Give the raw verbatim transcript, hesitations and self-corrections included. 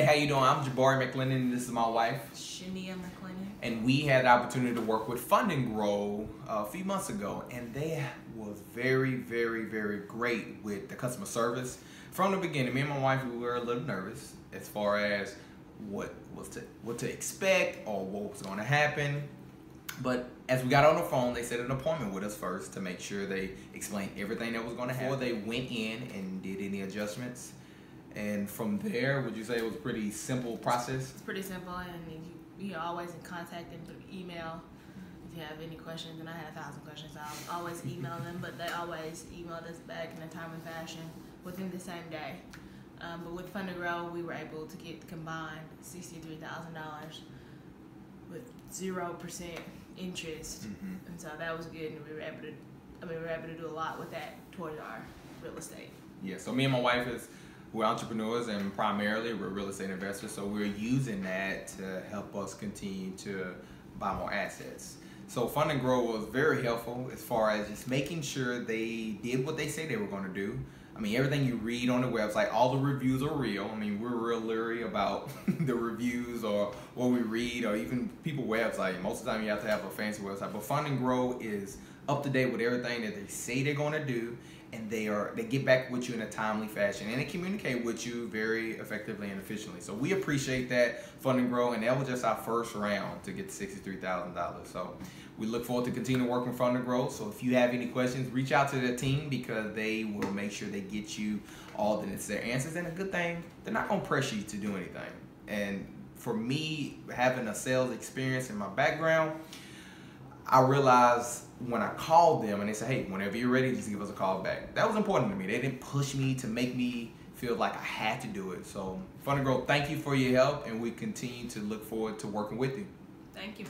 Hey, how you doing? I'm Jabari McLennan, and this is my wife, Shania McLennan. And we had the opportunity to work with Fund and Grow a few months ago, and they was very, very, very great with the customer service. From the beginning, me and my wife, we were a little nervous as far as what was to what to expect or what was going to happen. But as we got on the phone, they set an appointment with us first to make sure they explained everything that was going to happen. Before they went in and did any adjustments. And from there, would you say it was a pretty simple process? It's pretty simple, and you, you're always in contact them through email. If you have any questions, and I had a thousand questions, so I always email them, but they always emailed us back in a timely fashion within the same day. Um, but with Fund and Grow, we were able to get the combined sixty-three thousand dollars with zero percent interest, mm-hmm. and so that was good, and we were able to, I mean, we were able to do a lot with that towards our real estate. Yeah. So me and my wife is. We're entrepreneurs, and primarily we're real estate investors, so we're using that to help us continue to buy more assets. So Fund and Grow was very helpful as far as just making sure they did what they say they were going to do. I mean, everything you read on the website, all the reviews are real. I mean, we're real leery about the reviews or what we read or even people's website. Most of the time you have to have a fancy website, but Fund and Grow is up to date with everything that they say they're going to do, and they are they get back with you in a timely fashion, and they communicate with you very effectively and efficiently. So we appreciate that, Fund and Grow, and that was just our first round to get sixty-three thousand dollars. So we look forward to continuing working with Fund and Grow. So if you have any questions, reach out to their team, because they will make sure they get you all the necessary answers. And a good thing, they're not going to pressure you to do anything. And for me, having a sales experience in my background, I realized when I called them and they said, hey, whenever you're ready, just give us a call back. That was important to me. They didn't push me to make me feel like I had to do it. So Fund and Grow, thank you for your help, and we continue to look forward to working with you. Thank you.